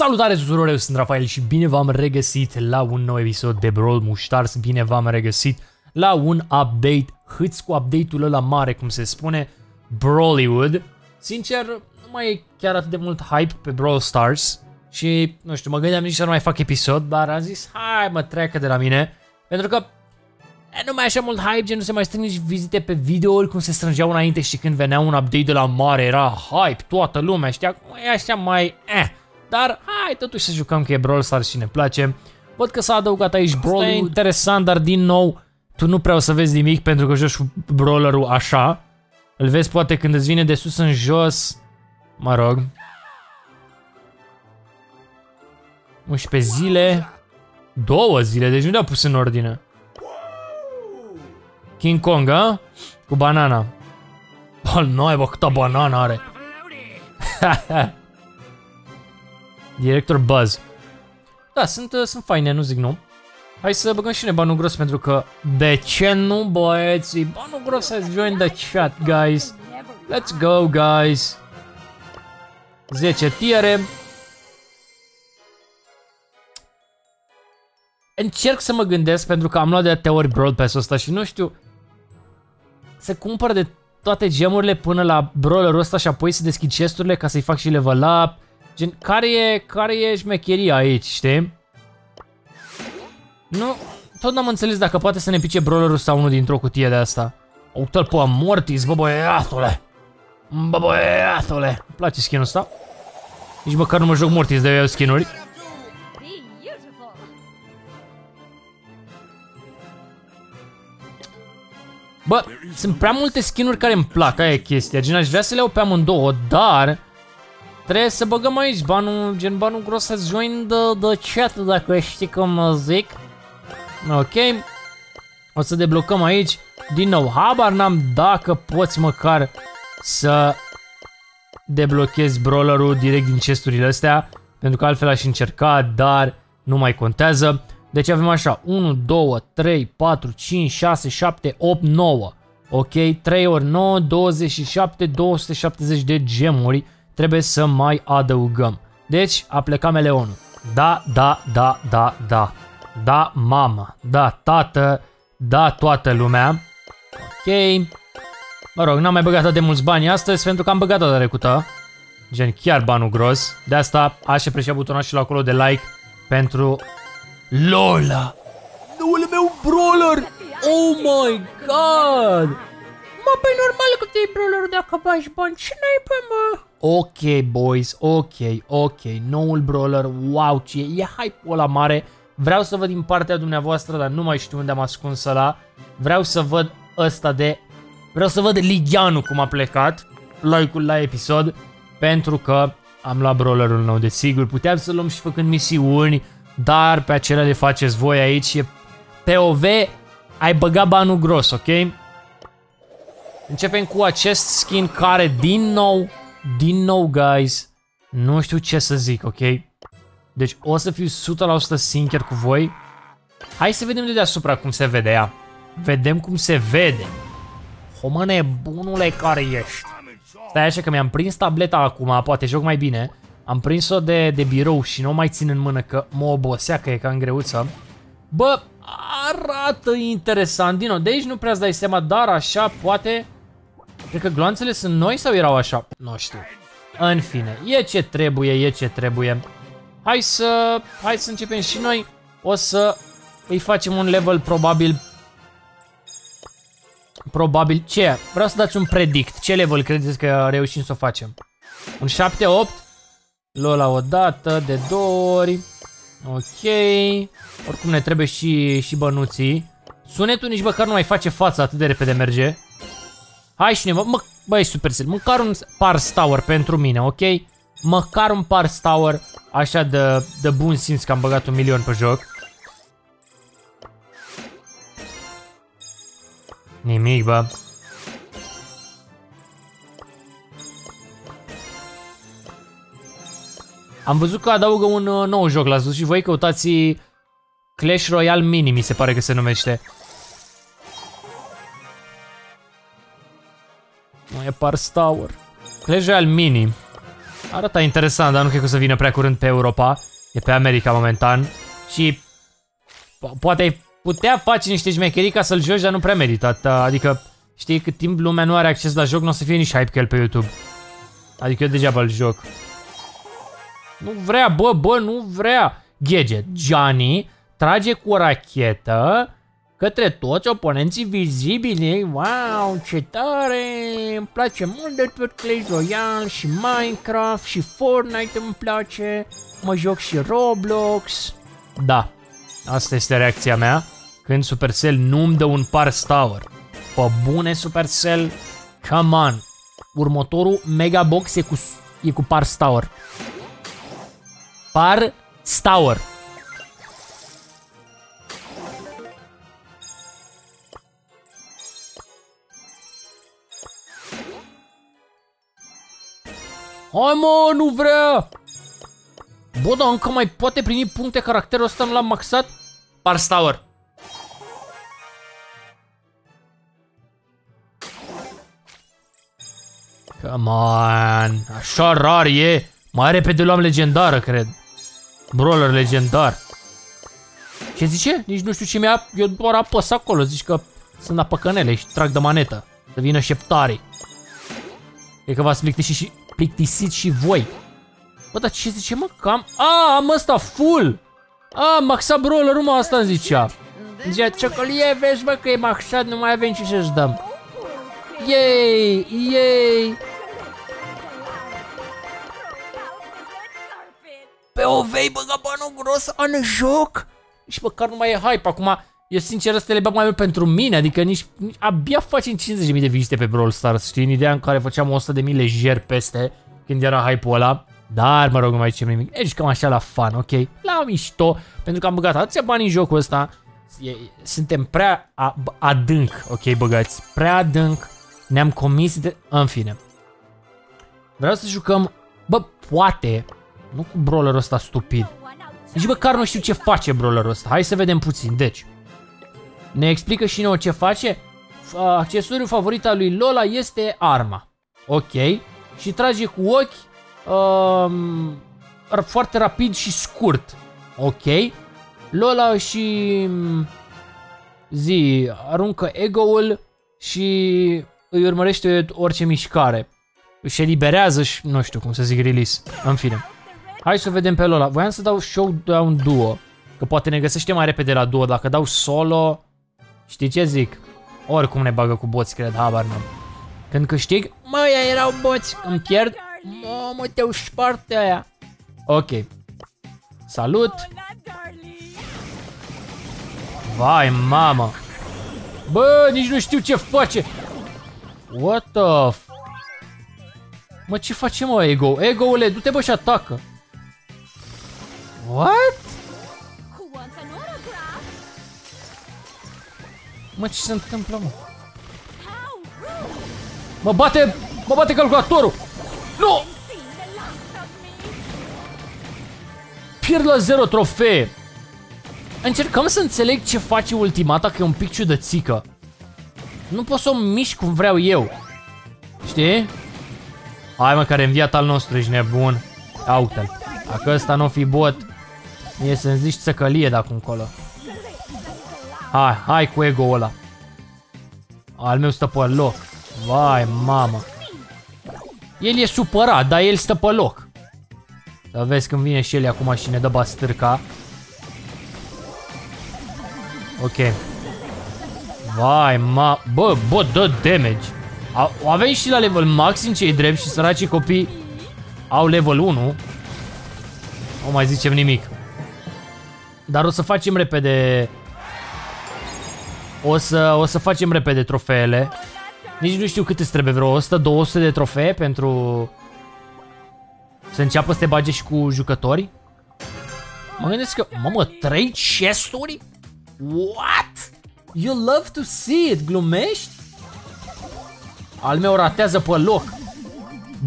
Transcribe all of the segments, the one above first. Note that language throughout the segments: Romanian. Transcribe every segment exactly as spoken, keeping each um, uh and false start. Salutare tuturor, eu sunt Rafael și bine v-am regăsit la un nou episod de Brawl Stars. Bine v-am regăsit la un update, hâți cu update-ul ăla mare, cum se spune, Brawlywood. Sincer, nu mai e chiar atât de mult hype pe Brawl Stars și, nu știu, mă gândeam nici să nu mai fac episod, dar am zis, hai mă, treacă de la mine, pentru că nu mai e așa mult hype, gen nu se mai strâng nici vizite pe videouri cum se strângeau înainte și când venea un update de la mare, era hype, toată lumea, știa, acum e așa mai... Eh. Dar hai totuși să jucăm că e Brawl Stars și ne place. Văd că s-a adăugat aici Brawl. E interesant, dar din nou tu nu prea o să vezi nimic pentru că joci cu brawlerul așa. Îl vezi poate când îți vine de sus în jos. Mă rog. unsprezece zile. Două zile, deci nu le-a pus în ordine. King Kong, a? Cu banana. Bă, naiba, câtă banană are. Director Buzz. Da, sunt, sunt faine, nu zic nu. Hai să băgăm și noi banul gros pentru că... De ce nu, băieții? Banul gros has joined the chat, guys. Let's go, guys. zece tiere. Încerc să mă gândesc pentru că am luat de atâtea ori Brawl Pass-ul ăsta și nu știu... Se cumpără de toate gemurile până la brawlerul ăsta și apoi să deschid chesturile ca să-i fac și level up. Gen, care e, care e șmecheria aici, știi? Nu, tot n-am înțeles dacă poate să ne pice brawlerul sau unul dintr-o cutie de asta. Uite-l pe Mortis, bă băiatule! Bă băiatule! Îmi place skin-ul ăsta. Nici măcar nu mă joc Mortis de eu skin-uri. Bă, sunt prea multe skin-uri care îmi plac, aia e chestia. Gen, aș vrea să le iau pe amândouă, dar... Trebuie să băgăm aici banul, gen banul gros să join the, the chat, dacă știi cum zic. Ok. O să deblocăm aici. Din nou, habar n-am dacă poți măcar să deblochezi brawlerul direct din chesturile astea. Pentru că altfel aș încerca, dar nu mai contează. Deci avem așa, unu, doi, trei, patru, cinci, șase, șapte, opt, nouă. Ok, trei ori nouă, douăzeci și șapte, două sute șaptezeci de gemuri. Trebuie să mai adăugăm. Deci, a plecat meleonul. Da, da, da, da, da. Da, mama. Da, tată. Da, toată lumea. Ok. Mă rog, n-am mai băgat atât de mulți bani astăzi pentru că am băgat data trecută. Gen, chiar banul gros. De asta aș aprecia butonul și la acolo de like pentru Lola. Noul meu brawler. Oh my god. Mă, pe normal că te-ai brawlerul dacă bagi bani. Ce n-ai pe mă? Ok, boys, ok, ok, noul brawler, wow, ce e, e hype-ul ăla mare. Vreau să văd din partea dumneavoastră, dar nu mai știu unde am ascuns ăla. Vreau să văd ăsta de... Vreau să văd Ligianu cum a plecat, like-ul la episod, pentru că am luat brawlerul nou, desigur. Puteam să luăm și făcând misiuni, dar pe acelea le faceți voi aici. E P O V, ai băgat banul gros, ok? Începem cu acest skin care, din nou... Din nou, guys, nu știu ce să zic, ok? Deci o să fiu o sută la sută sincer cu voi. Hai să vedem de deasupra cum se vede ea. Vedem cum se vede. O, mă, nebunule care ești. Stai așa că mi-am prins tableta acum, poate joc mai bine. Am prins-o de, de birou și nu o mai țin în mână că mă obosea, că e ca în greuță. Bă, arată interesant. Din nou, de aici nu prea-ți dai seama, dar așa poate... Cred că gloanțele sunt noi sau erau așa? Nu știu. În fine, e ce trebuie, e ce trebuie. Hai să... Hai să începem și noi. O să îi facem un level probabil... Probabil... Ce? Vreau să dați un predict. Ce level credeți că reușim să o facem? Un șapte opt? Lola o dată, de două ori. Ok. Oricum ne trebuie și, și bănuții. Sunetul nici măcar nu mai face față, atât de repede merge. Hai și noi, mă, băi, Supercell, măcar un Pars Tower pentru mine, ok? Măcar un Pars Tower, așa de, de bun simț că am băgat un milion pe joc. Nimic, bă. Am văzut că adaugă un uh, nou joc, l-ați văzut și voi, căutați Clash Royale Mini, mi se pare că se numește. Nu e Pars Tower. Clash Royale Mini. Arată interesant, dar nu cred că o să vină prea curând pe Europa. E pe America momentan. Și po poate ai putea face niște șmecherii ca să-l joci, dar nu prea merită. Adică știi, cât timp lumea nu are acces la joc, nu o să fie nici hype că el pe YouTube. Adică eu degeaba îl joc. Nu vrea, bă, bă, nu vrea. Gadget. Johnny trage cu o rachetă către toți oponenții vizibili. Wow, ce tare! Îmi place mult de tot Clash Royale și Minecraft și Fortnite îmi place. Mă joc și Roblox. Da, asta este reacția mea când Supercell nu-mi dă un Pars Tower. Pă bune, Supercell, come on. Următorul Mega Box e cu, e cu Pars Tower. Pars Tower. Hai mă, nu vrea! Bă, dar încă mai poate primi puncte caracterul ăsta, nu l-am maxat? Pars Tower. Come on, așa rar e. Mai repede luam legendară, cred. Brawler legendar. Ce zice? Nici nu știu ce mi-a... Eu doar apăs acolo, zici că sunt la păcănele și trag de manetă. Să vină șeptarii. E că v-ați plictisit și... plictisit și voi. Bă, dar ce zice, mă? Cam... A, am ăsta full! A, maxat brawlerul, mă, asta îmi zicea. Zicea, Ciocolie, vezi, mă, că e maxat, nu mai avem ce să-ți dăm. Yay! Yay! Pe o vei băga banul gros în joc? Și măcar nu mai e hype acum. Eu sincer ăsta le bag mai mult pentru mine. Adică nici, nici abia facem cincizeci de mii de vizite pe Brawl Stars. Știi, în ideea în care făceam o sută de mii lejer peste când era hype-ul ăla. Dar mă rog, nu mai zicem nimic. Ești cam așa la fan, ok? La mișto. Pentru că am băgat atâția bani în jocul ăsta. Suntem prea adânc, ok, băgați. Prea adânc. Ne-am comis de... În fine. Vreau să jucăm... Bă, poate... Nu cu brawlerul ăsta stupid. Deci măcar nu știu ce face brawlerul ăsta. Hai să vedem puțin. Deci, ne explică și nouă ce face. Accesoriul favorit al lui Lola este arma. Ok. Și trage cu ochi um, foarte rapid și scurt. Ok. Lola și zi aruncă ego-ul și îi urmărește orice mișcare. Își eliberează și nu știu cum să zic release. În fine. Hai să o vedem pe Lola. Voiam să dau showdown duo, că poate ne găsește mai repede la duo. Dacă dau solo, știi ce zic? Oricum ne bagă cu boți, cred, habar n-am. Când câștig, mă, aia erau boți, îmi pierd. Mamă, te-au spart aia. Ok. Salut. Vai, mamă. Bă, nici nu știu ce face. What the f... Mă, ce face, mă, Ego? Ego-ule, du-te, bă, și atacă. What? Mă, ce se întâmplă, mă? Mă bate, mă bate calculatorul. Nu! Pierd la zero trofee. Încercăm să înțeleg ce face ultimata, că e un pic ciudățică. Nu pot să o mișc cum vreau eu. Știi? Hai, mă, care înviat al nostru, ești nebun. Aute-l. Dacă ăsta nu fi bot, e să-mi zici țăcălie de acum colo. Hai, hai cu ego-ul ăla. Al meu stă pe loc. Vai, mamă. El e supărat, dar el stă pe loc. Să vezi când vine și el acum și ne dă bastârca. Ok. Vai, ma... Bă, bă, dă damage. A, avem și la level maxim, ce-i drept, și săracii copii au level unu. Nu mai zicem nimic. Dar o să facem repede... O să, o să facem repede trofeele. Nici nu știu cât îți trebuie, vreo o sută două sute de trofee pentru... Să înceapă să te bage și cu jucători. Mă gândesc că... Mamă, trei chesturi? What? You love to see it, glumești? Al meu ratează pe loc.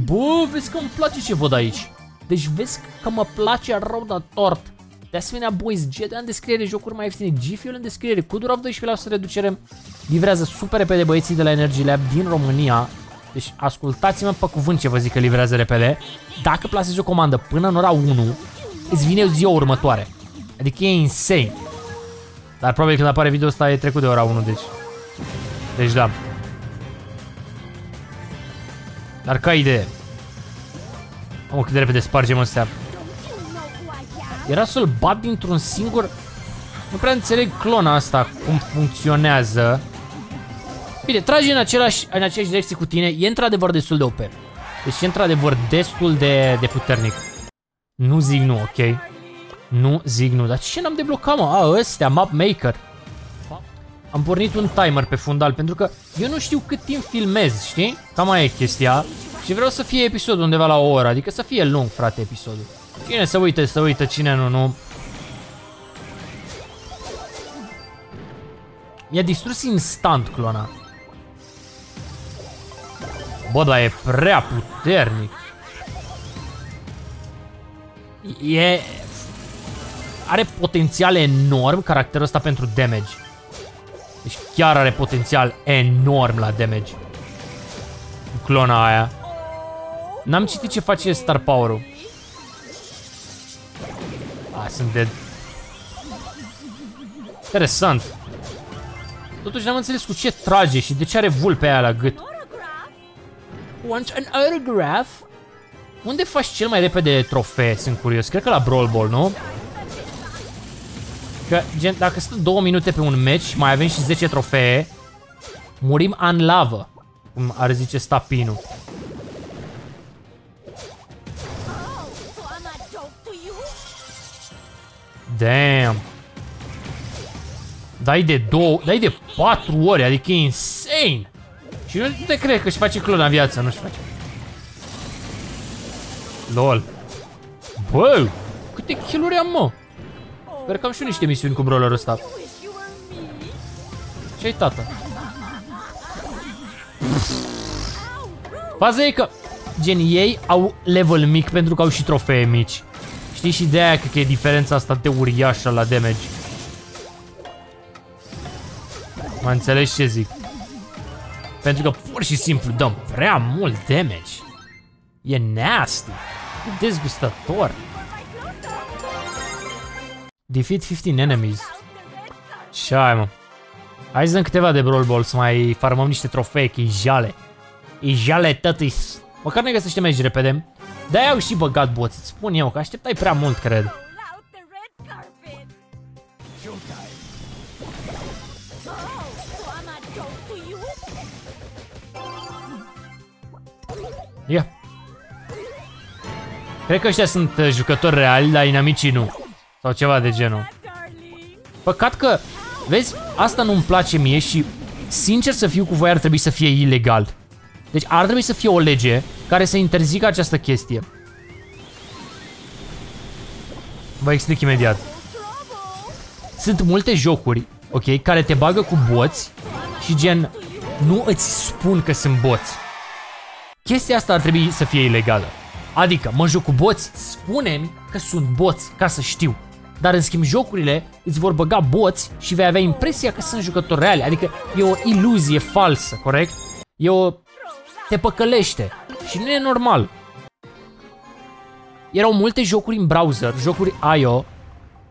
Bă, vezi că îmi place ce văd aici. Deci vezi că mă place rău de tort. De asemenea, boys, G doi în descriere, jocuri mai ieftine, G F-ul în descriere, cu doar doisprezece la sută reducere. Livrează super repede băieții de la Energy Lab din România. Deci ascultați-mă pe cuvânt ce vă zic că livrează repede. Dacă plasezi o comandă până în ora unu, îți vine ziua următoare. Adică e insane. Dar probabil când apare video ăsta e trecut de ora unu, deci. Deci da. Dar ca idee. Am cât de repede spargem astea. Era să-l bat dintr-un singur... Nu prea înțeleg clona asta, cum funcționează. Bine, trage în același, în aceeași direcție cu tine, e într-adevăr destul de O P. Deci e într-adevăr destul de, de puternic. Nu zic nu, ok? Nu zic nu, dar ce n-am deblocat, mă? A, ăstea, Map Maker. Am pornit un timer pe fundal, pentru că eu nu știu cât timp filmez, știi? Cam mai e chestia. Și vreau să fie episodul undeva la o oră, adică să fie lung, frate, episodul. Cine se uită, se uită, cine nu, nu. Mi-a distrus instant clona. Bă, dar e prea puternic. E... Are potențial enorm caracterul ăsta pentru damage. Deci chiar are potențial enorm la damage. Cu clona aia. N-am citit ce face Star Power-ul. Ah, sunt dead. Interesant. Totuși n-am înțeles cu ce trage și de ce are vulpea aia la gât. Want an autograph? Unde faci cel mai repede trofee? Sunt curios. Cred că la Brawl Ball, nu? Că, gen, dacă stăm două minute pe un match, mai avem și zece trofee, murim în lavă, cum ar zice Stapinu. Damn. Dai de două, dai de patru ori, adică e insane. Și nu te cred că își face clona în viață, nu-și face. Lol. Bă, câte kill-uri am, mă? Sper că am și niște misiuni cu brawlerul ăsta. Ce-ai, tata? Faza e că, gen, ei au level mic pentru că au și trofee mici. Știi, și de aia că e diferența asta de uriașă la damage. Mă înțelegi ce zic? Pentru că pur și simplu dăm prea mult damage. E nasty. E dezgustător. Defeat fifteen enemies. Și hai, mă. Hai să dăm câteva de Brawl Ball, să mai farmăm niște trofee, că e jale. E jale, tătis. Măcar ne găsește meci repede. De-aia au și băgat boți, îți spun eu, că așteptai prea mult, cred. Yeah. Cred că ăștia sunt uh, jucători reali, dar inamicii nu. Sau ceva de genul. Păcat că, vezi, asta nu-mi place mie și, sincer să fiu cu voi, ar trebui să fie ilegal. Deci ar trebui să fie o lege care să interzică această chestie. Vă explic imediat. Sunt multe jocuri, ok, care te bagă cu boți și gen, nu îți spun că sunt boți. Chestia asta ar trebui să fie ilegală. Adică, mă joc cu boți, spune-mi că sunt boți, ca să știu. Dar în schimb, jocurile îți vor băga boți și vei avea impresia că sunt jucători reale. Adică e o iluzie falsă, corect? E o... te păcălește. Și nu e normal. Erau multe jocuri în browser, jocuri I O.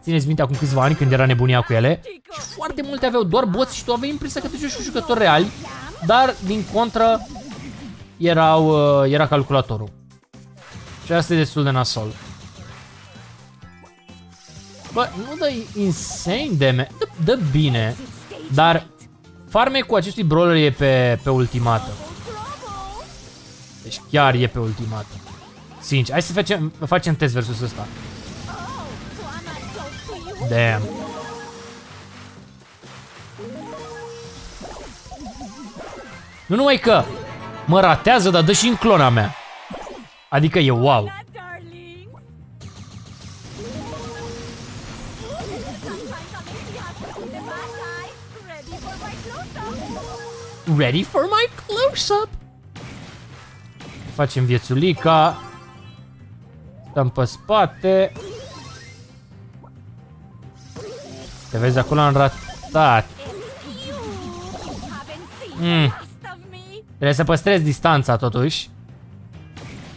Țineți minte acum câțiva ani când era nebunia cu ele. Și foarte multe aveau doar boți și tu aveai impresia că te joci cu jucători reali. Dar, din contră... Erau, era calculatorul. Și asta e destul de nasol. Bă, nu dă insane damage, dă, dă bine. Dar farmecul acestui brawler e pe, pe ultimată. Deci chiar e pe ultimată. Sincer, hai să facem, facem test versus ăsta. Damn. Nu numai că mă ratează, dar dă și în clona mea. Adică e wow. Ready for my close-up. Facem viețulica. Stăm pe spate. Te vezi acolo, am ratat. Mm. Trebuie să păstrez distanța totuși.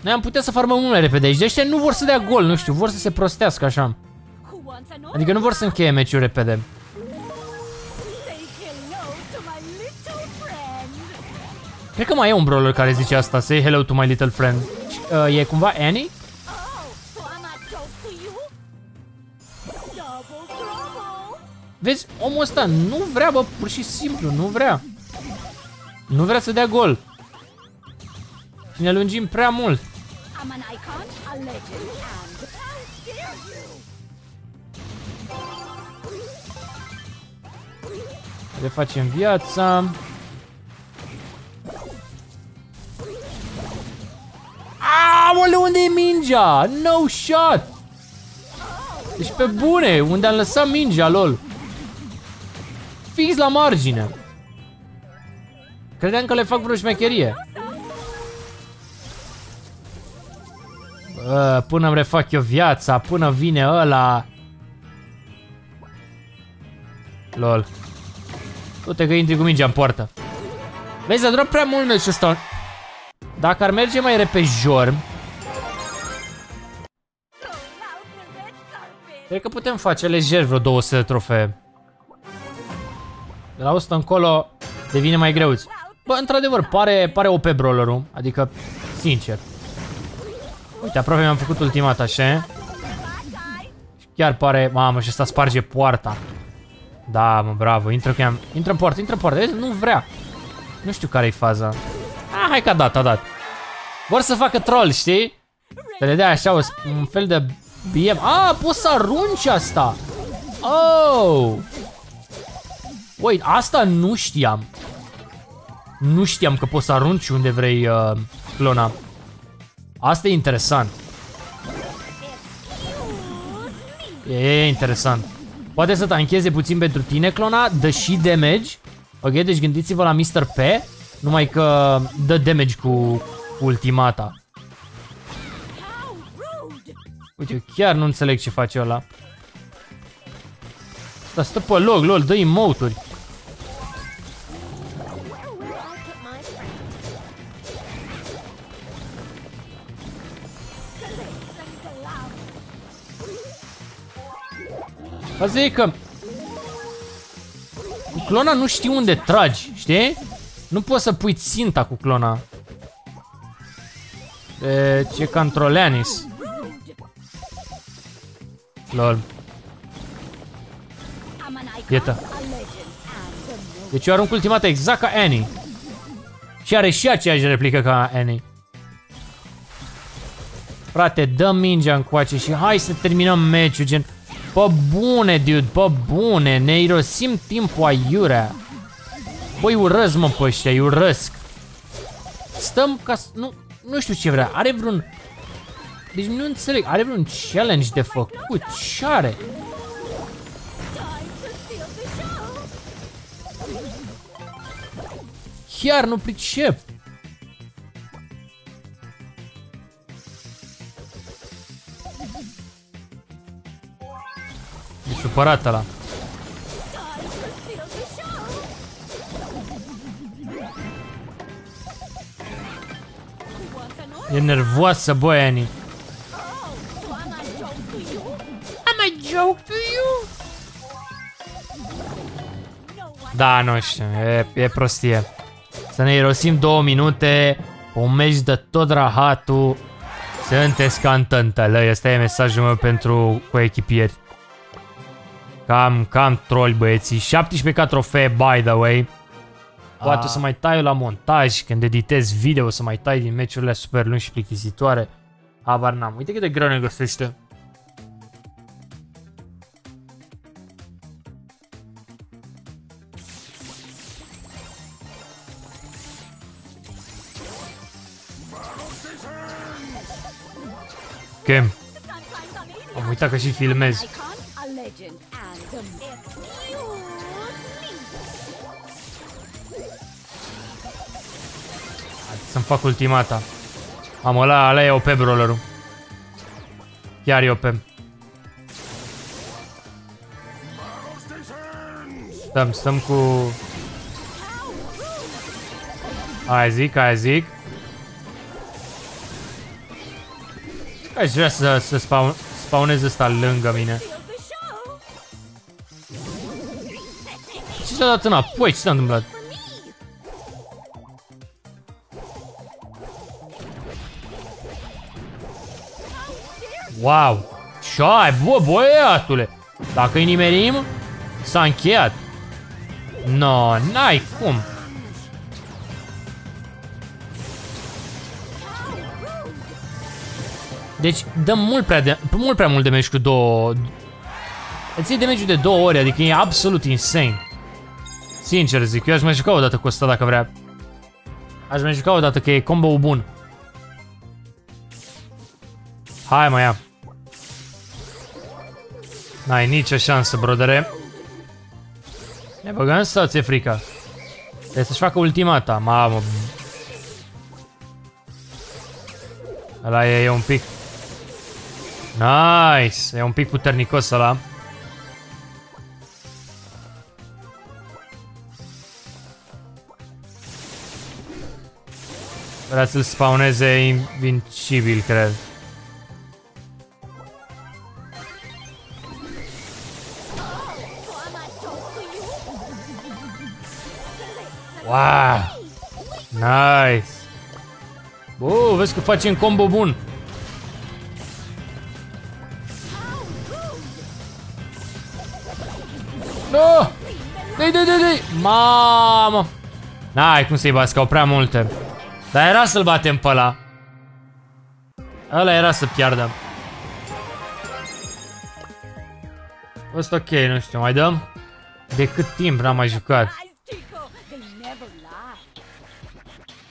Noi am putea să farmăm unele repede aici, de ăștia nu vor să dea gol, nu știu, vor să se prostească așa. Adică nu vor să încheie meciul repede. Cred că mai e un brawler care zice asta, say hello to my little friend. Uh, e cumva Annie? Vezi, omul ăsta nu vrea, bă, pur și simplu, nu vrea. Nu vrea să dea gol. Și ne lungim prea mult. Le facem viața. Aoleu, unde e mingea? No shot! Deci pe bune, unde am lăsat mingea, lol. Fix la margine. Credeam că le fac vreo șmecherie. Bă, până îmi refac eu viața, până vine ăla. Lol. Du-te că intri cu mingea în poartă. Vezi, a durat prea mult meciul ăsta. Dacă ar merge mai repejor, cred că putem face lejer vreo două sute de trofee. De la o sută încolo devine mai greu. Bă, într-adevăr, pare, pare O P brawlerul, adică, sincer. Uite, aproape mi-am făcut ultimat așa. Chiar pare, mamă, și ăsta sparge poarta. Da, mă, bravo, intră cu ea. Intră în poartă, intră în poartă, nu vrea. Nu știu care-i faza. Ah, hai că a dat, a dat. Vor să facă troll, știi? Să le dea așa o, un fel de B M. Ah, poți să arunci asta. Oh! Uite, asta nu știam. Nu știam că poți să arunci unde vrei uh, clona. Asta e interesant. E interesant. Poate să tancheze puțin pentru tine clona, dă și damage. Ok, deci gândiți-vă la mister P. Numai că dă damage cu ultimata. Uite, eu chiar nu înțeleg ce face ăla. Asta stă pe loc, lol, dă emote-uri. Asta e că cu clona nu știi unde tragi, știi? Nu poți să pui ținta cu clona. Deci e ca în Troleanis. Lol. Iată. Deci eu arunc ultimata exact ca Annie. Și are și aceeași replică ca Annie. Frate, dăm mingea încoace și hai să terminăm meciul, gen. Pă bune, dude, pă bune, ne irosim timpul aiurea. Băi, urăsc, mă, pe ăștia, îi urăsc. Stăm ca să... Nu, nu știu ce vrea, are vreun... Deci nu înțeleg, are vreun challenge de făcut, ce are? Chiar nu pricep. E supărat ăla. E nervoasă, băi, Annie. Am a joke to you? Da, nu știu, e, e prostie. Să ne irosim două minute, un meci de tot rahatul. Sunteți ca în tântălăi, ăsta e mesajul meu pentru coechipieri. Cam, cam troll, băieții. șaptesprezece ca trofee, by the way. Poate o să mai tai la montaj, când editez video, o să mai tai din meciurile super lungi și plictisitoare. Habar n-am. Uite cât de greu ne găsește. Ok. Am uitat că și filmez. Să-mi fac ultimata. Am ăla, ăla e O P brawlerul. Chiar e O P. Stăm, stăm cu... Aia zic, aia zic. Aș vrea să, să spaun, spaunez ăsta lângă mine. Ce s-a dat înapoi? Ce s-a întâmplat? Wow! Ce-ai, bă, băiatule! Dacă îi nimerim, s-a încheiat. No, n-ai cum. Deci dăm mult prea, de, mult prea mult damage cu două... Îți iei damage-ul de două ori, adică e absolut insane. Sincer zic, eu aș mai juca o dată cu asta dacă vrea. Aș mai juca o dată că e combo-ul bun. Hai mai ia. N-ai nicio șansă, brodere. Ne băgăm sau ți-e frică? Trebuie să-și facă ultimata, mamă. Ăla e, e un pic... Nice! E un pic puternicos ăla. Vrea să-l spawneze invincibil, cred. Wow! Nice! Bă, vezi că facem combo bun. No! Dei, dei, dei, dei! Mamă! N-ai cum să-i bați, că au prea multe. Dar era să-l batem pe ăla. Ăla era să piardă. Asta ok, nu știu, mai dăm? De cât timp n-am mai jucat?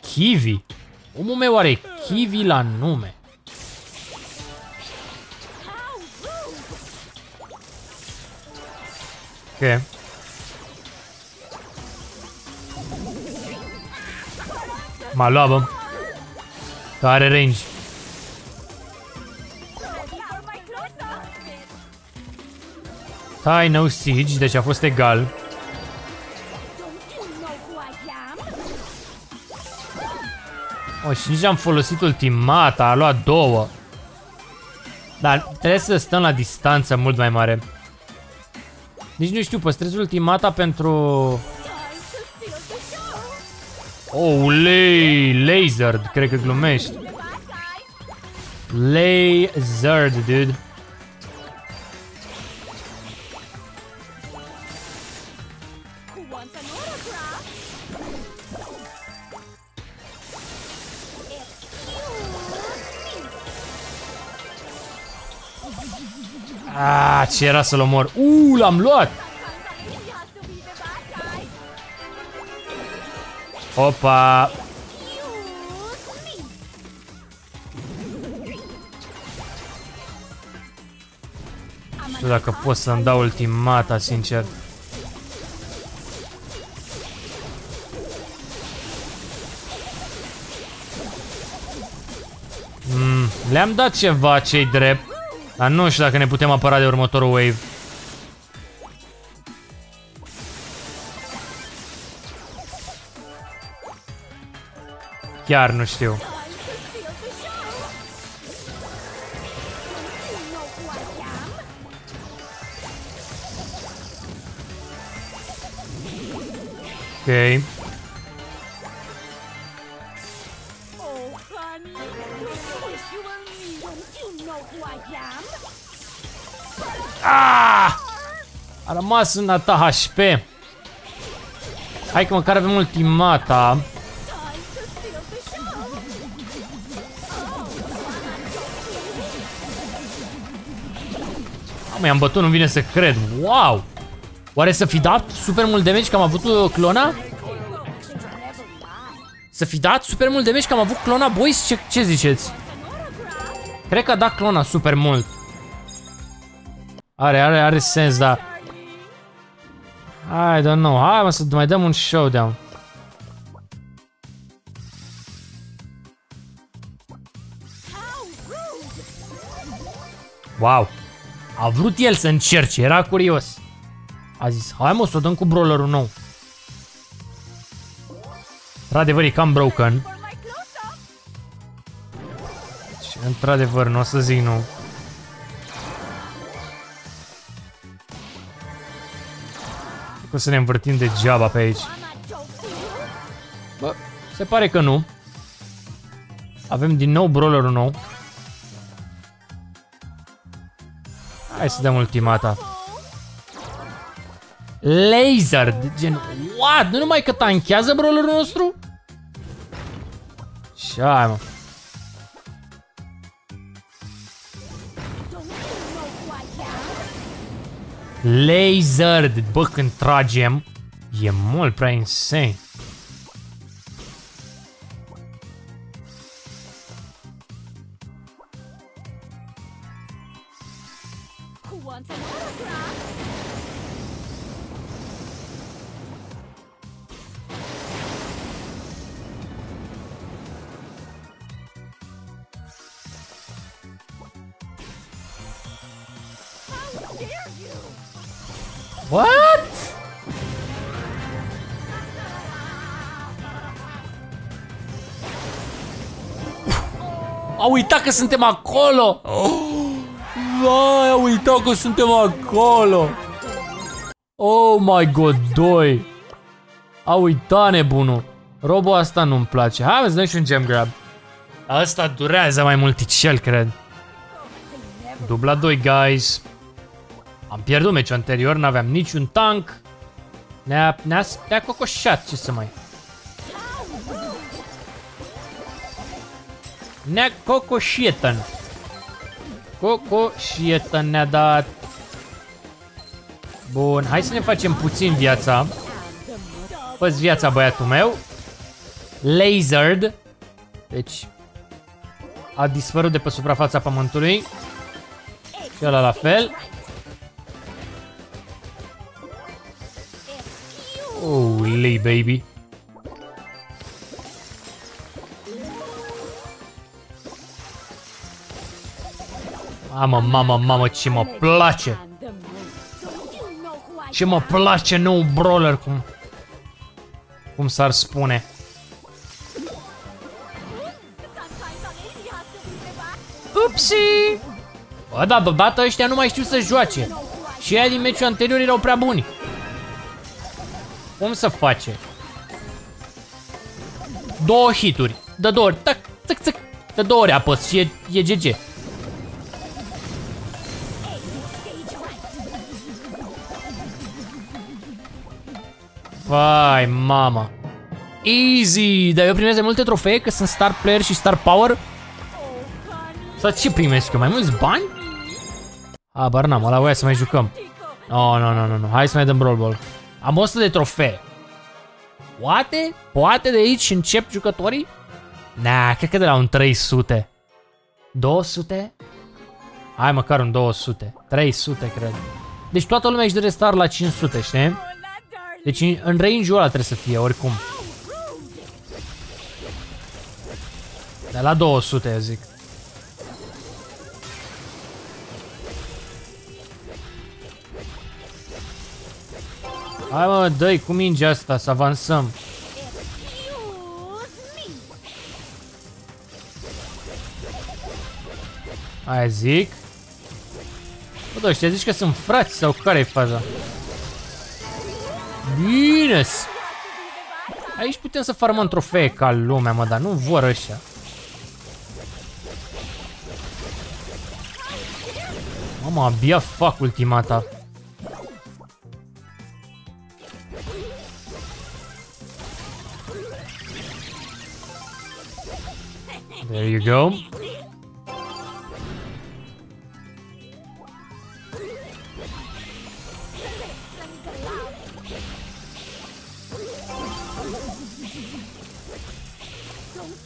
Kiwi? Omul meu are Kiwi la nume. Ok. M-a luat, bă. Dar are range. Tie no siege, deci a fost egal. O, și nici am folosit ultimata, a luat două. Dar trebuie să stăm la distanță mult mai mare. Nici nu știu, păstrez ultimata pentru... Oh, lei, lasered, cred că glumești. Lasered, dude. Ah, ce era să-l omor. Uuu, l-am luat. Opa. Nu știu dacă pot să-mi dau ultimata, sincer. Mm, le-am dat ceva, ce-i drept. Dar nu știu dacă ne putem apăra de următorul wave. Chiar nu știu. Ok. Ah! A rămas în ata H P. Hai că măcar avem ultimata. Mamă, i-am bătut, nu vine să cred. Wow! Oare să fi dat super mult damage că am avut clona? Să fi dat super mult damage că am avut clona, boys? Ce, ce ziceți? Cred că a dat clona super mult. Are, are, are sens, dar... I don't know. Hai, mă, să mai dăm un showdown. Wow. A vrut el să încerce, era curios. A zis, hai mă, să o dăm cu brawlerul nou. Într-adevăr e cam broken. Și într-adevăr, nu o să zic nu. O să ne învârtim degeaba pe aici. Bă, se pare că nu. Avem din nou brawlerul nou. Hai să dăm ultimata. Laser, de gen, what? Nu numai că tanchează brawlerul nostru? Și hai, mă. Laser, bă, când tragem, e mult prea insane. What? Au uitat că suntem acolo! Vai, au uitat că suntem acolo! Oh my god, doi! Au uitat, nebunul! Robo asta nu-mi place. Hai, să dăm și un gem grab. Asta durează mai multicel, cred. Dubla doi, guys. Am pierdut meciul anterior, n-aveam niciun tank. Ne-a ne ne cocoșat, ce să mai... Ne-a cocoșietan. Cocoșietan ne-a dat. Bun, hai să ne facem puțin viața. Fă-ți viața, băiatul meu. Lasered. Deci... a dispărut de pe suprafața pământului. Și ăla la fel. Holy baby. Mamă, mamă, mamă, ce mă place. Ce mă place nou brawler, cum cum s-ar spune. Upsi! Bă, da, deodată ăștia nu mai știu să joace. Și aia din meciul anterior erau prea buni. Cum să face? Două hituri. De două ori. Tac, tac, tac. De două ori apăs și e, e G G. Vai, mama. Easy. Dar eu primesc de multe trofee că sunt star player și star power. Sau ce primesc eu? Mai mulți bani? Habar n-am, ala voia să mai jucăm. No, no, no, no, no. Hai să mai dăm Brawl Ball. Am o sută de trofee. Poate? Poate de aici încep jucătorii? Nah, cred că de la un trei sute. două sute? Hai măcar un două sute. trei sute, cred. Deci toată lumea își dă restart la cinci sute, știi? Deci în range-ul ăla trebuie să fie, oricum. De la două sute, eu zic. Hai mă, dă-i cu mingea asta, să avansăm. Aia zic. Bă, doi, știa, zici că sunt frați sau care-i faza? Bine! Aici putem să farmăm trofee ca lumea, mă, dar nu vor ăștia. Mama, abia fac ultimata. There you go.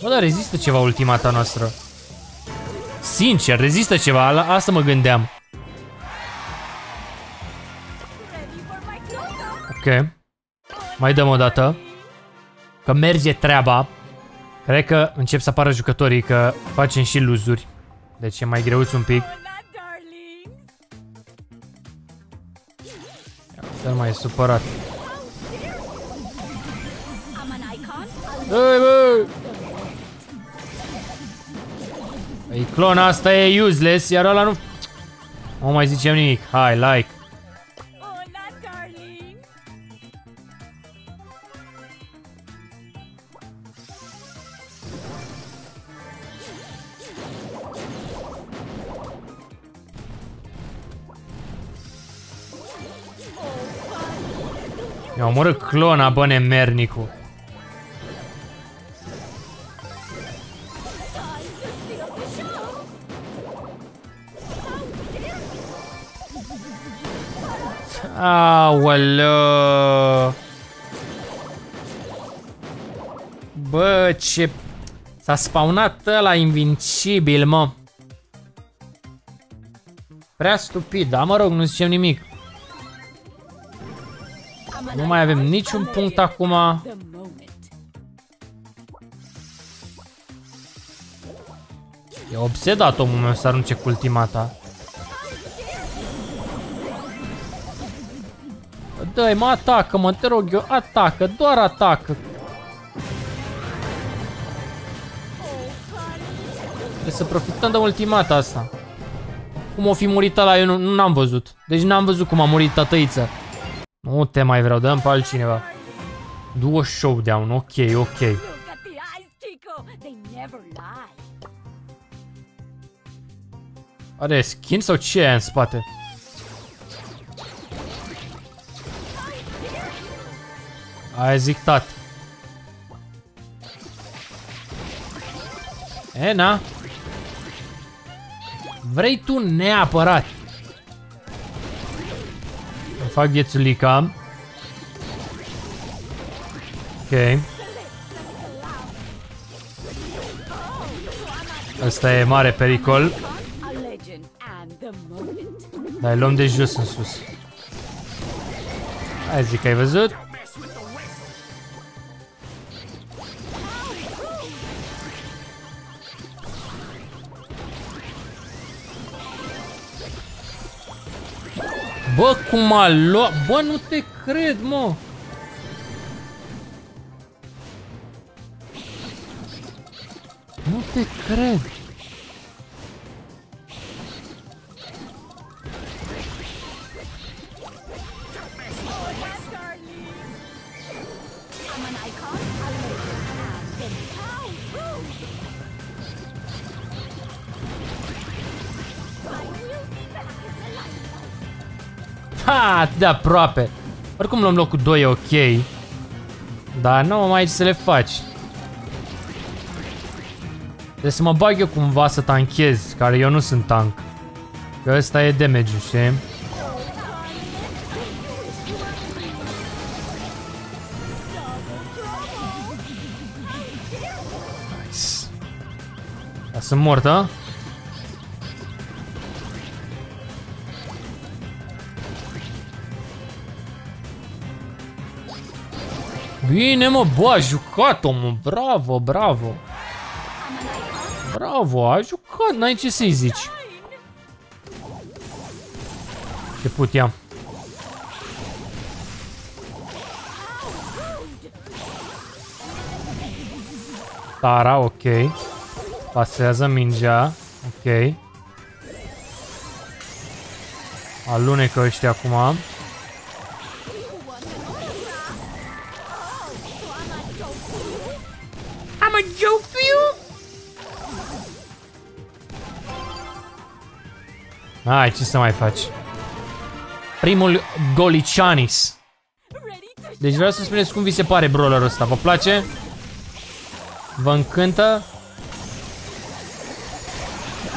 Bă, dar rezistă ceva ultimata noastră. Sincer, rezistă ceva, la asta mă gândeam. Ok. Mai dăm o dată. Că merge treaba. Cred că încep să apară jucătorii, că facem și luzuri. Deci e mai greuț un pic. Dar mai e supărat. Ei, clona asta e useless, iar ăla nu... Nu mai zicem nimic. Hai, like. I-a omorât clona, bă, nemernicu. Aoleu. Bă, ce... S-a spawnat ăla invincibil, mă. Prea stupid, dar mă rog, nu zicem nimic. Nu mai avem niciun punct acum. E obsedat omul meu să arunce cu ultimata. Dă-i, mă, atacă, mă, te rog eu, atacă, doar atacă. Trebuie să profităm de ultimata asta. Cum o fi murit ăla, eu nu n-am văzut. Deci n-am văzut cum a murit tătăiță. Nu te mai vreau, dăm pe altcineva. Du-o showdown, ok, ok. Are skin sau ce e în spate? Ai zic tat. E, na. Vrei tu neapărat. Fac ghețulica. Ok. Asta e mare pericol. Dar îi luăm de jos în sus. Hai zic, ai văzut? Bă, cum a luat... Bă, nu te cred, mă! Nu te cred! Ha, atât de aproape. Oricum luăm locul doi, e ok. Dar nu am aici să le faci. Trebuie să mă bag eu cumva să tanchez, care eu nu sunt tank. Că ăsta e damage-ul, știi? Nice. Dar sunt mortă. Bine, mă, bă, a jucat-o, mă, bravo, bravo. Bravo, a jucat, n-ai ce să-i zici. Ce puteam. Tara, ok. Pasează mingea, ok. Alunecă ăștia acum. Hai, ce să mai faci? Primul Golicianis. Deci vreau să spuneți cum vi se pare brawlerul ăsta. Vă place? Vă încântă?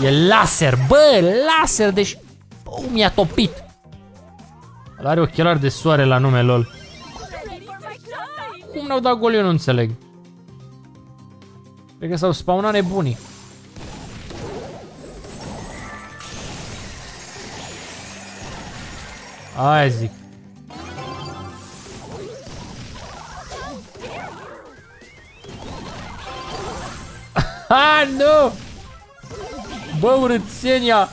E laser, bă, laser, deci... Bă, mi-a topit. Ăla are ochelari de soare la nume, lol. Cum ne-au dat gol, eu nu înțeleg. Cred că s-au spawnat nebunii. Aia zic. Ha, nu! Bă, urâțenia!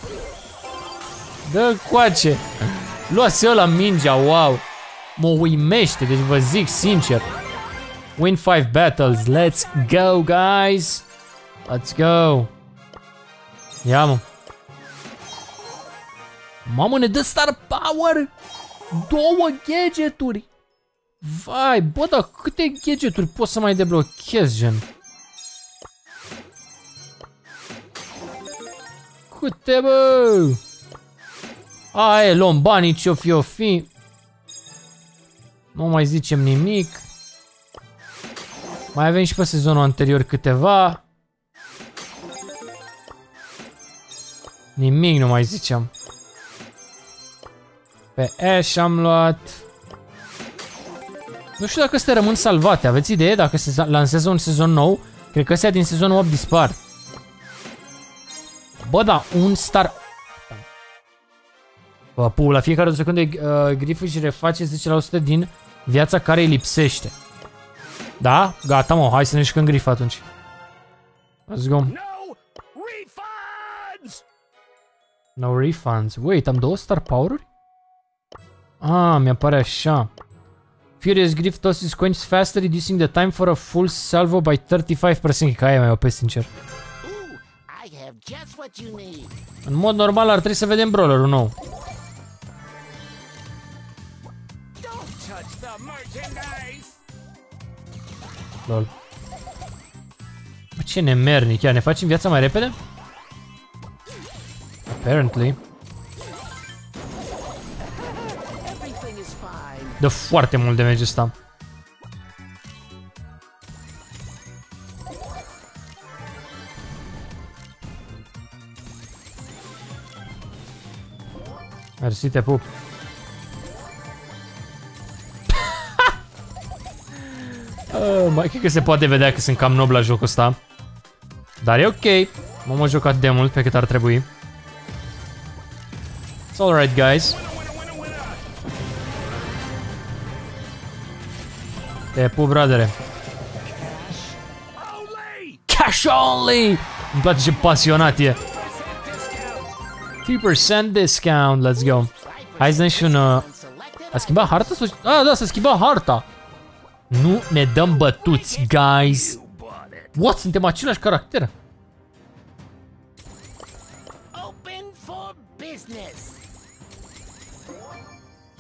Dă coace! Luase ăla mingea, wow! Mă uimește, deci vă zic sincer. Win five battles. Let's go, guys. Let's go. Ia, mă. Mamă, ne dă Star Power. Două gadgeturi. Vai, bă, dar câte gadgeturi pot să mai deblochez, gen? Câte, bă? A, e, luăm banii, ce-o fi, o fi. Nu mai zicem nimic. Mai avem și pe sezonul anterior câteva. Nimic nu mai ziceam. Pe Ash am luat. Nu știu dacă astea rămân salvate. Aveți idee? Dacă se lansează un sezon nou, cred că astea din sezonul opt dispar. Bă, da, un star... Bă, pula, la fiecare secundă uh, Griff își reface zece la sută din viața care îi lipsește. Da? Gata, mă, hai să ne jucăm Griff atunci. Let's go. No refunds. Wait, am două star power-uri? Ah, mi-apare așa. Furious Griff tosses coins faster, reducing the time for a full salvo by thirty-five percent. Ca aia mai O P, sincer. În mod normal ar trebui să vedem brawlerul nou. Lol. Bă, ce nemernic, ia, ne facem viața mai repede? Apparently. Dă foarte mult damage ăsta. Mersi, te pup. uh, mai cred că se poate vedea că sunt cam nob la jocul ăsta. Dar e ok. M-am jucat de mult pe cât ar trebui. It's alright, guys. Te pup, bradere. Cash only! Îmi place ce pasionat e. trei la sută discount, let's go. Hai să ne și un... Uh... A schimbat harta? Ah, da, s-a schimbat harta. Nu ne dăm bătuți, guys. What? Suntem același caracter.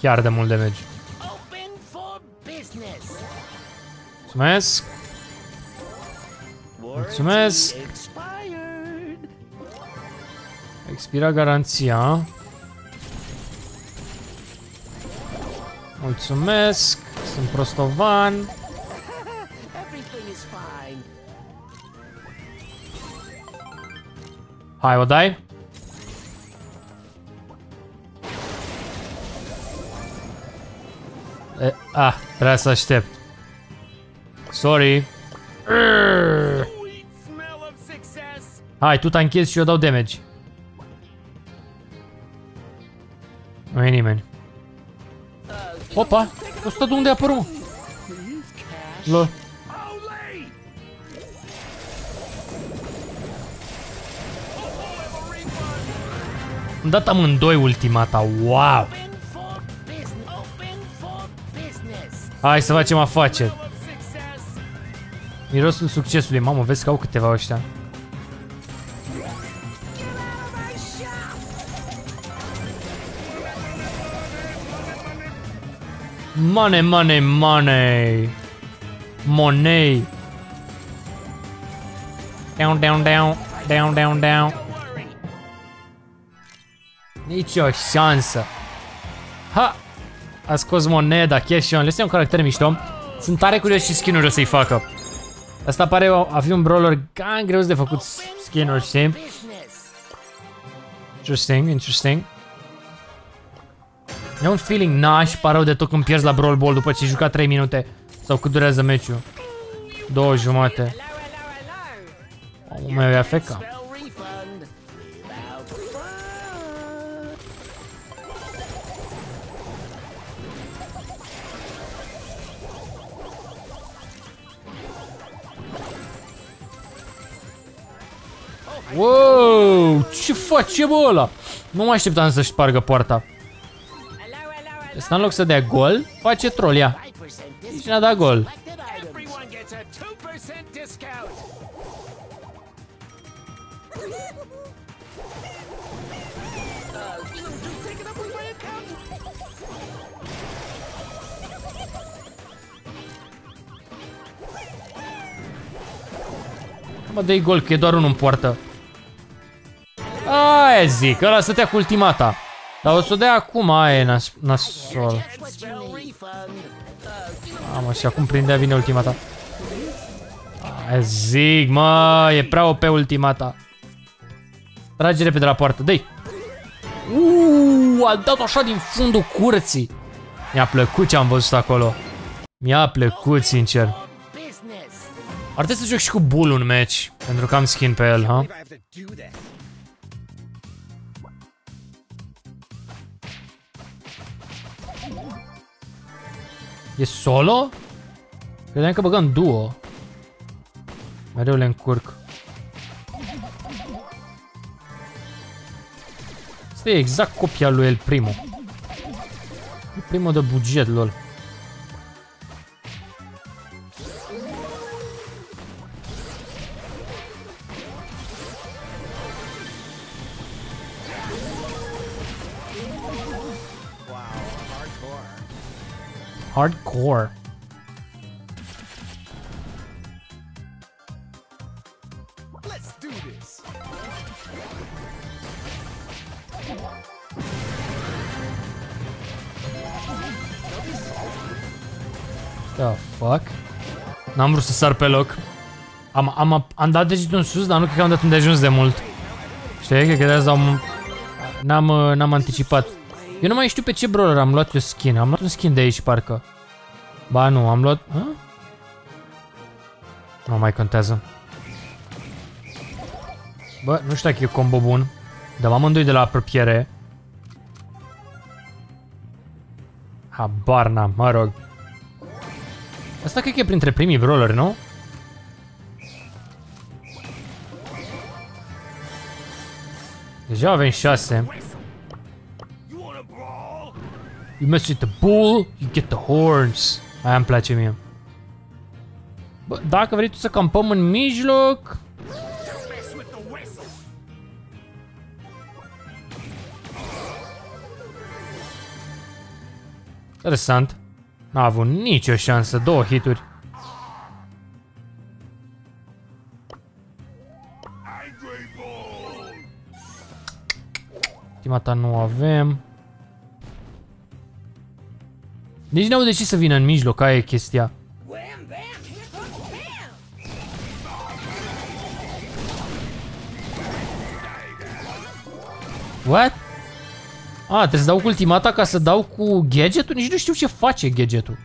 Chiar de mult damage. Mulțumesc. Mulțumesc. Expira garanția. Mulțumesc. Sunt prostovan. Hai, o dai? E, ah, trebuie să aștept. Sorry. Hai, tu t'anchezi și eu dau damage. Nu e nimeni. Opa! Asta de unde a apărut? Lol. Am dat amândoi ultimata. Wow! Hai să facem afaceri. Mirosul succesului. Mamă, vezi că au câteva ăștia. Money, money, money. Money. Down, down, down. Down, down, down. Nici o șansă. Ha! A scos moneda, cash-on. Este un caracter mișto. Sunt tare curios ce skin-uri o să-i facă. Asta pare a fi un brawler cam greu de făcut skin-uri, știi? Interesting, interesting. E un feeling nașpa rău de tot când pierzi la Brawl Ball după ce ai jucat trei minute. Sau cât durează meciul? Două jumate. Omul meu ia feca. Wow! Ce face, bă, ăla? Nu mă așteptam să-și spargă poarta. Asta în loc să dea gol, face troll, ia. Și n-a dat gol. fifty percent discount! Uh, you just take it up with my account! Mă, dă-i gol, că e doar unul în poartă. Aia zic, ăla stătea cu ultimata. Dar o să o dea acum, aia e nasol. Mamă, și acum prindea vine ultimata. Aia zic, mă, e prea O P ultimata. Trage repede la poartă, dă-i! Uuu, a dat așa din fundul curții. Mi-a plăcut ce am văzut acolo. Mi-a plăcut, sincer. Ar trebui să joc și cu Bull un match, pentru că am skin pe el, ha? E solo? Credeam că băgăm duo. Mereu le încurc. Asta e exact copia lui El Primo. El Primo de buget, lol. Hardcore. Let's do this. The fuck? N-am vrut să sar pe loc. Am, am, am dat degetul în sus, dar nu cred că am dat unde ajuns de mult. Știi? Cred că de asta n-am anticipat. Eu nu mai știu pe ce brawler am luat eu skin. Am luat un skin de aici, parcă. Ba nu, am luat... Ha? Nu mai contează. Bă, nu știu dacă e combo bun. Dar amândoi de la apropiere. Habar n-am, mă rog. Asta cred că e printre primii brawleri, nu? Deja avem șase. You mess with the bull, you get the horns. Aia îmi place mie. Bă, dacă vrei tu să campăm în mijloc... Interesant. N-a avut nicio șansă, două hituri. Ultima ta nu avem. Nici n-au de ce să vină în mijloc, aia e chestia. What? A, trebuie să dau cu ultimata ca să dau cu gadgetul? Nici nu știu ce face gadgetul.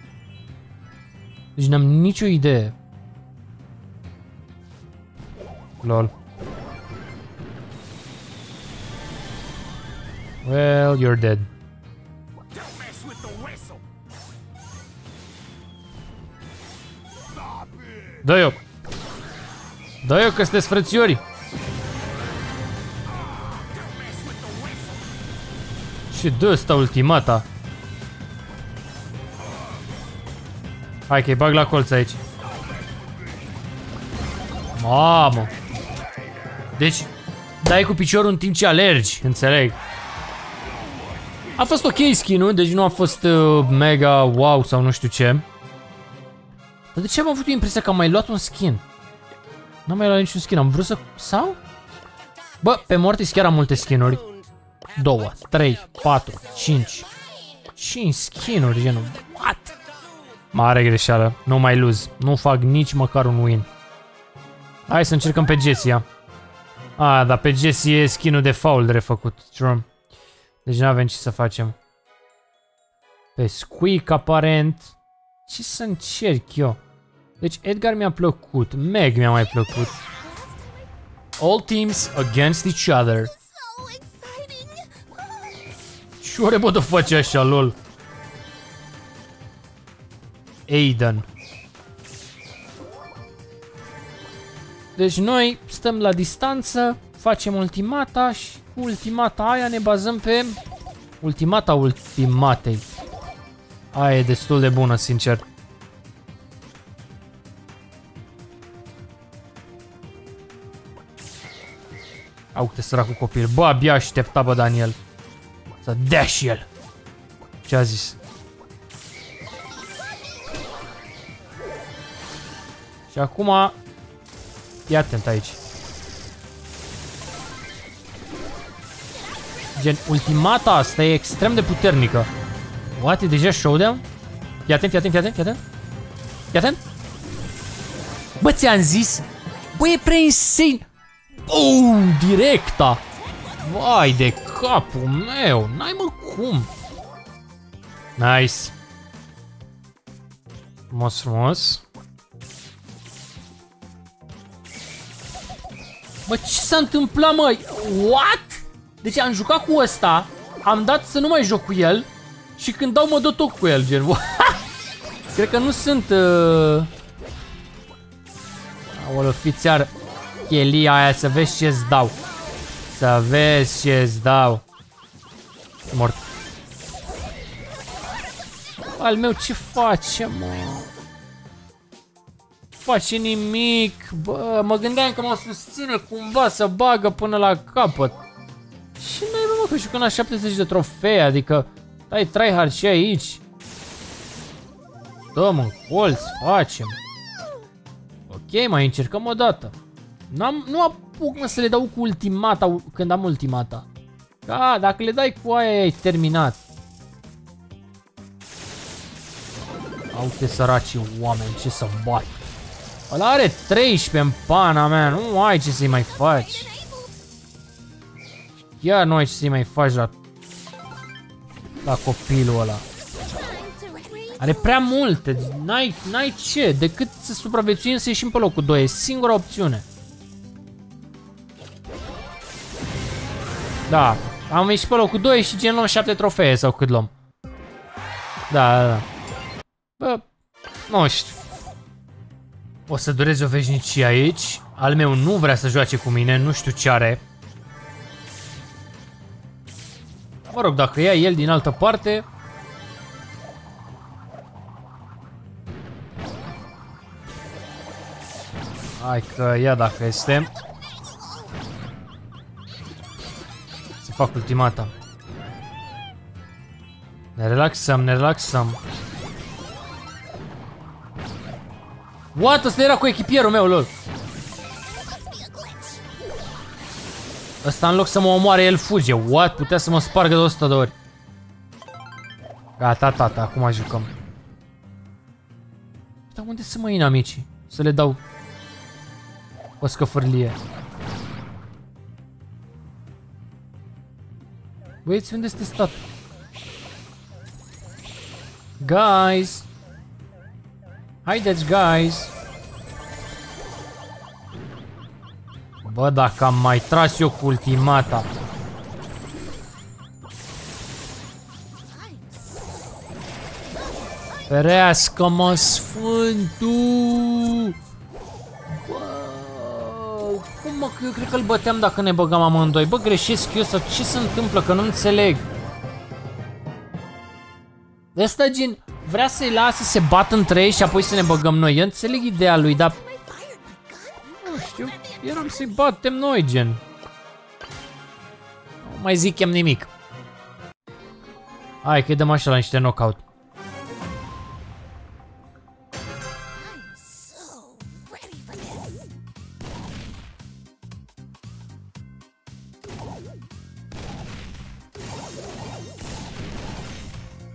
Deci n-am nicio idee. Lol. Well, you're dead. Dă-i-o! Dă-i-o că sunteți frățiori! Și dă ăsta ultimata! Hai că-i bag la colț aici! Mamă! Deci, dai cu piciorul în timp ce alergi, înțeleg! A fost ok skin-ul, deci nu a fost uh, mega wow sau nu știu ce. Dar de ce am avut impresia că am mai luat un skin? N-am mai luat niciun skin, am vrut să... sau? Bă, pe Mortis chiar am multe skin-uri. Două, trei, patru, cinci. Cinci skin-uri, genul. What? Mare greșeală, nu mai lose. Nu fac nici măcar un win. Hai să încercăm pe Jesse. A, dar pe Jesse e skin-ul de foul refăcut. True. Deci n-avem ce să facem. Pe Squeak, aparent. Ce să încerc eu? Deci Edgar mi-a plăcut, Meg mi-a mai plăcut. All teams against each other. Și oare pot o face așa, lol? Aiden. Deci noi stăm la distanță, facem ultimata și cu ultimata aia ne bazăm pe ultimata ultimatei. Aia e destul de bună, sincer. Au, câte săracul copil. Bă, abia aștepta, bă, Daniel. Să dea și el. Ce a zis? Și acum... Ia atent aici. Gen, ultimata asta e extrem de puternică. What? E deja showdown? Fii atent, fii atent, fii atent, fii atent. Fii atent. Bă, ți-am zis? Bă, e prea insane. Oh, directa. Vai de capul meu. N-ai mă cum. Nice. Frumos, frumos. Bă, ce s-a întâmplat, măi? What? Deci am jucat cu ăsta, am dat să nu mai joc cu el și când dau mă dă tot cu el, gen. Cred că nu sunt... Uh... Aoleu, fiți iar chelia aia, să vezi ce-ți dau. Să vezi ce-ți dau. E mort. Al meu, ce face, mă? Face nimic, bă, mă gândeam că mă susține cumva să bagă până la capăt. Și n-ai mă, mă, că jucăm la șaptezeci de trofee, adică dai tryhard și aici. Stăm în colț, facem. Ok, mai încercăm o dată. N-am, nu apuc mă să le dau cu ultimata când am ultimata. Da, dacă le dai cu aia ai terminat. Au te săraci oameni, ce să bat. Ăla are treisprezece în pana mea, nu ai ce să-i mai faci. Ia nu ai ce să-i mai faci la... la copilul ăla. Are prea multe, n-ai ce, decât să supraviețuim să ieșim pe locul doi, e singura opțiune. Da, am ieșit pe locul doi și gen luăm șapte trofee sau cât luăm. Da, da, da. Bă, nu știu. O să dureze o veșnicie aici. Al meu nu vrea să joace cu mine, nu știu ce are. Mă rog, dacă ia el din altă parte. Hai că ia dacă este. Să fac ultimata. Ne relaxăm, ne relaxăm. What? Asta era cu echipierul meu, lol. Asta în loc să mă omoare, el fuge. What? Putea să mă spargă de o sută de ori. Gata, tata, acum jucăm. Dar unde să mă inamicii? Să le dau o scăfârlie. Băieți, unde este stat? Guys! Haideți, guys! Bă, dacă am mai tras eu cu ultimata. Ferească-mă sfântul! Bă, cum mă, că eu cred că îl băteam dacă ne băgam amândoi. Bă, greșesc eu sau ce se întâmplă, că nu înțeleg. Ăsta gen... Vrea să-i lasă să se bată între ei și apoi să ne băgăm noi. Eu înțeleg ideea lui, dar... Nu știu, eram să-i batem noi, gen. Nu mai zicem nimic. Hai că-i dăm așa la niște knockout.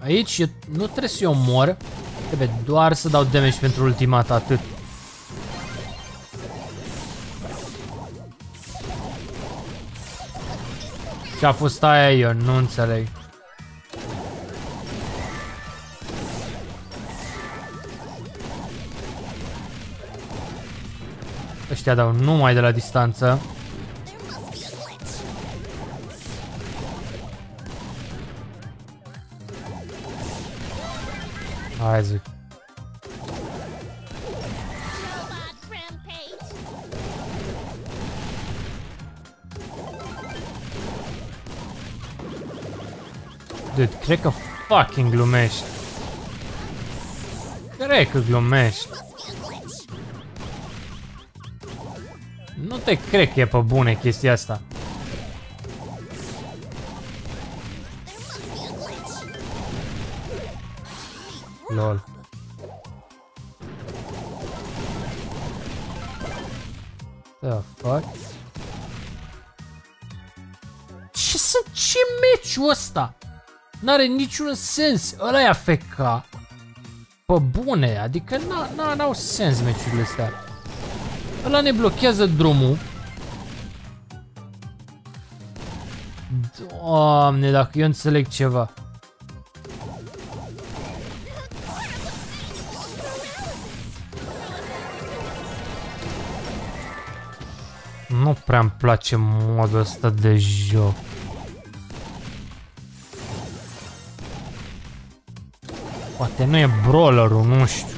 Aici eu nu trebuie să-i omor, trebuie doar să dau damage pentru ultimata, atât. Ce-a fost aia eu, nu înțeleg. Ăștia dau numai de la distanță. Hai zic. Dude, cred că fucking glumești. Cred că glumești. Nu te cred că e pe bune chestia asta. LOL. The fuck? Ce să... ce meciul ăsta? N-are niciun sens. Ăla i-a feca. Pă bune, adică n-au sens meciurile astea. Ăla ne blochează drumul. Doamne, dacă eu înțeleg ceva. Nu prea îmi place modul ăsta de joc. Poate nu e brawlerul, nu știu.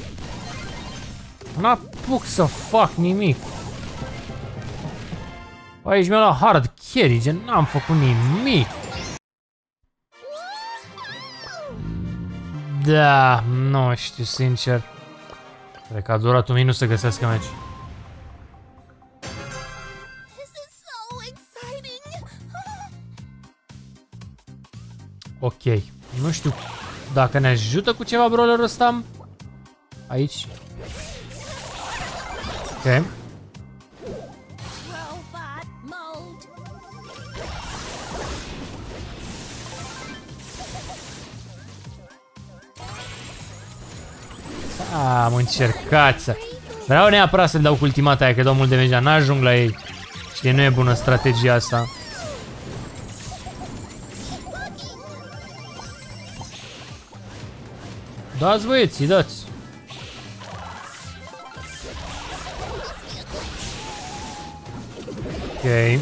N-apuc să fac nimic. Aici mi-a luat hard carry, gen n-am făcut nimic. Da, nu știu, sincer. Cred că a durat un minut să găsească meci. Ok, nu știu dacă ne ajută cu ceva brawlerul ăsta. Aici. Ok. Am încercat să... vreau neapărat să-l dau cu ultimata aia, că dau mult de meja, n-ajung la ei. Știi, nu e bună strategia asta. Dați băieții, dați. Ok.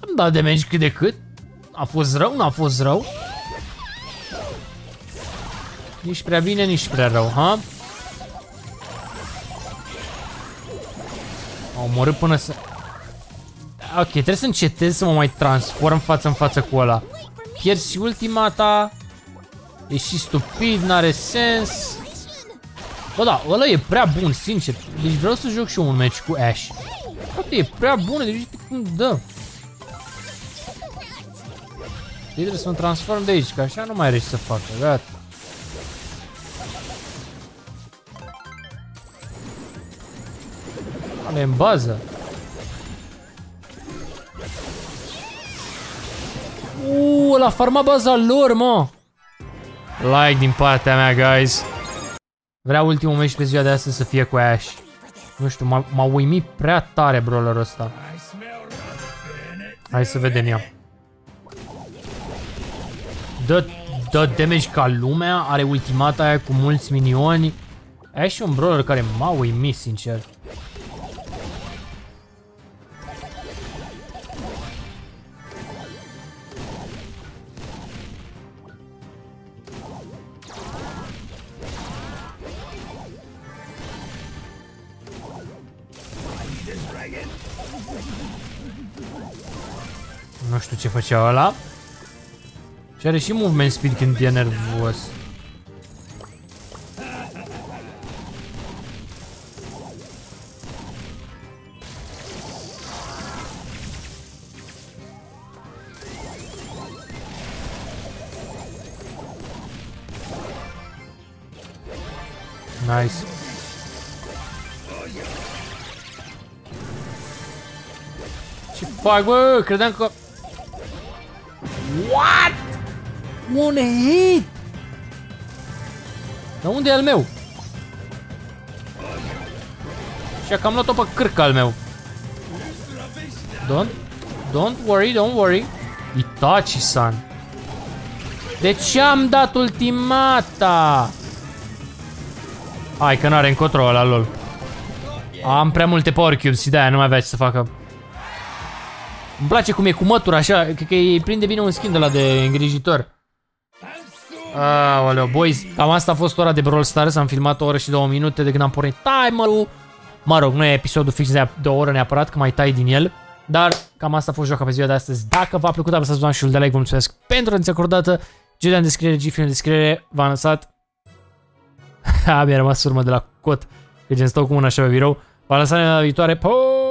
Am dat damage cât de cât. A fost rău, n-a fost rău. Nici prea bine, nici prea rău, ha? M-au omorât până să... ok, trebuie să încetez să mă mai transform față în față cu ăla. Pierzi și ultima ta. E și stupid, n-are sens. Bă, da, ăla e prea bun, sincer. Deci vreau să joc și eu un match cu Ash. Poate e prea bun, deci uite cum dă. Deci trebuie să mă transform de aici, că așa nu mai are ce să facă, gata. Ale în bază. Uuu, la farma baza lor, mă! Like din partea mea, guys. Vreau ultimul meci pe ziua de astăzi să fie cu Ash. Nu știu, m-a uimit prea tare brawlerul ăsta. Hai să vedem ea. Dă, dă damage ca lumea, are ultimata aia cu mulți minioni. Ash e un brawler care m-a uimit, sincer. Nu știu ce făcea ăla. Și are și movement speed când e nervos. Nice. Ce fac, bă? Credeam că... what? Un hit! Dar unde e al meu? Și că am luat-o pe cârcă al meu. Don't, don't worry, don't worry. Itachi-san. De ce am dat ultimata? Hai că n-are încotro ăla, lol. Am prea multe power cubes și de-aia nu mai avea ce să facă. Îmi place cum e cu mătura, așa, cred că îi prinde bine un skin de la de îngrijitor. Aoleo, boys, cam asta a fost ora de Brawl Stars, am filmat o oră și două minute de când am pornit timerul. Mă rog, nu e episodul fix de o oră neapărat, că mai tai din el. Dar cam asta a fost joaca pe ziua de astăzi. Dacă v-a plăcut, apăsați butonul de like, vă mulțumesc pentru atenția acordată. Giful în descriere, giful în descriere, v-am lăsat. Ha, mi-a rămas urmă de la cot. Că gen stau cu mâna așa pe birou. V-a lăsat în viitoare. Po!